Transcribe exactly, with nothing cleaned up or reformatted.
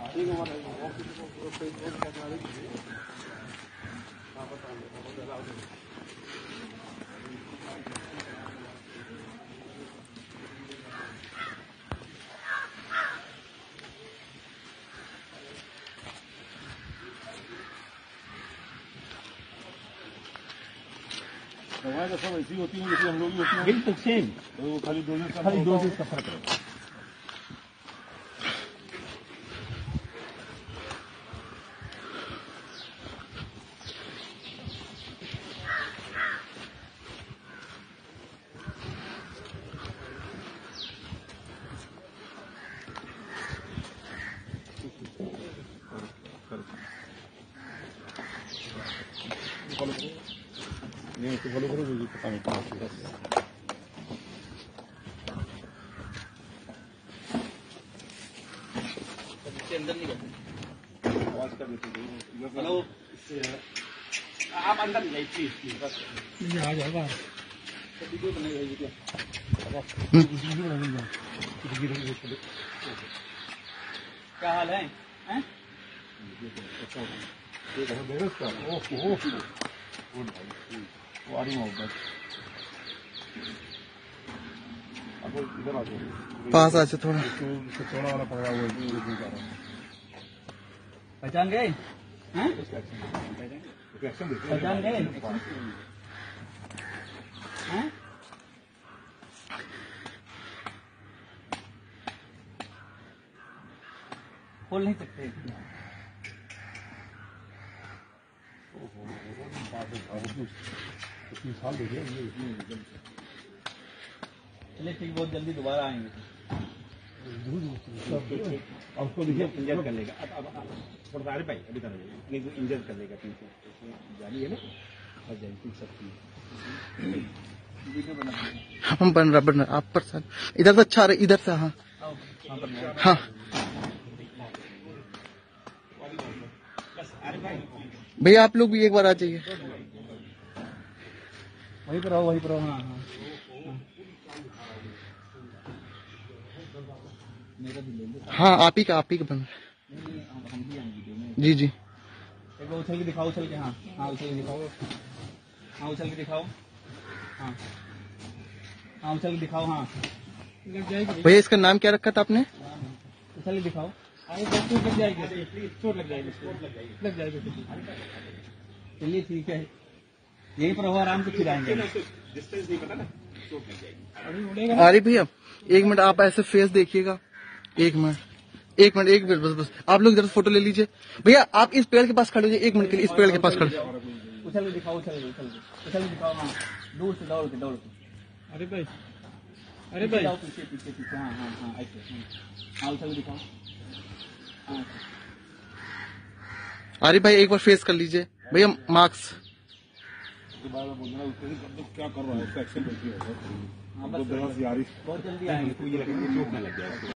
दवाएं तो सब ऐसी होती हैं जैसे हम लोग भी होती हैं, बिल्कुल सेम। वो खाली डोजेस का खाली डोजेस का फर्क है। नहीं तो फॉलो करो मुझे पता नहीं कहाँ से इसके अंदर नहीं करते आवाज कर देते हैं। हेलो आप अंदर नहीं जाइए इसकी ये आ जाएगा वीडियो बनाएगा ये क्या वीडियो बनाएगा क्या हाल है हैं ये बहुत बेरोस का ओह ओह गुड भाई पास आ थोड़ा थोड़ा वाला पकड़ा हुआ है पहचान गए पहचान गए खोल नहीं सकते साल चलिए ठीक बहुत जल्दी दोबारा आएंगे आपको इंजर कर लेगा अरे भाई अभी नहीं वो इंजर कर लेगा ठीक है जानी है ना और जल्दी सकती हम बन रहा बन रहा आप पर सर इधर से अच्छा इधर से हाँ हाँ भैया आप लोग भी एक बार आ जाइए वहीं पर आओ वहीं पर आओ हाँ हाँ हाँ आप ही का आप ही का बन जी जी एक बार उछल के दिखाओ उछल के हाँ हाँ उछल के दिखाओ हाँ उछल के दिखाओ हाँ हाँ उछल के दिखाओ हाँ भैया इसका नाम क्या रखा था आपने उछल के दिखाओ लग जाएगी चोट लग जाएगी लग जाएगी चलिए ठीक है यही पर आराम से खिलाएंगे डिस्टेंस नहीं पता ना चोट लग जाएगी। अरे भैया एक मिनट आप ऐसे फेस देखिएगा एक मिनट एक मिनट एक मिनट बस बस आप लोग इधर फोटो ले लीजिए भैया आप इस पेड़ के पास खड़े हो जाइए एक मिनट के लिए इस पेड़ के पास खड़े उछल के दिखाओ उछल उछल उछल दिखाओ हाँ दूर से दौड़ के दौड़ के अरे भाई अरे भाई पीछे पीछे पीछे हाँ हाँ हाँ ऐसे हाँ उछल दिखाओ अरे भाई एक बार फेस कर लीजिए भैया मार्क्स क्या कर रहा है बहुत जल्दी आएंगे